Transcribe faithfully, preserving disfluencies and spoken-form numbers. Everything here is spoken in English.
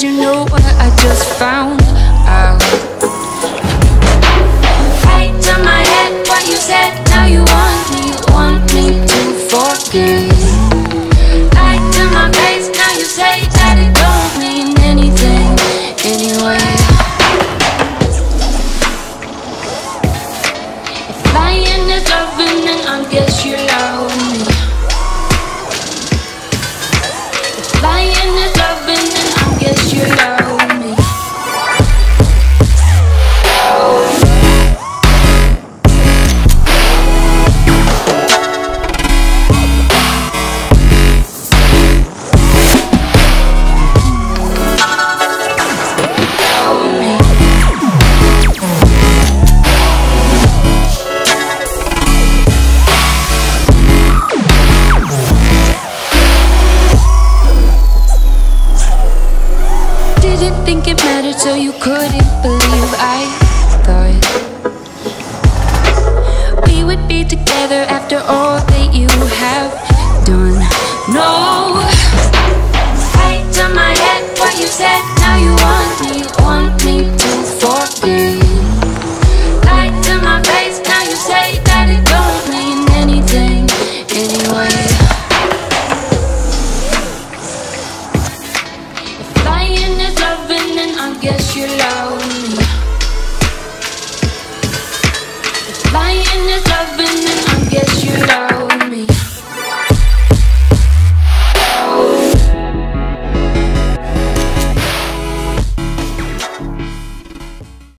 Did you know what I just found out? Right on my head, what you said. Now you want me, you want me to forget. Right to my face, now you say that it don't mean anything anyway. If lying is loving, then I guess you love me. If lying is loving, then I guess you love me. Think it mattered, so you couldn't believe I thought we would be together after all that you have done. No, fight on my head, what you said.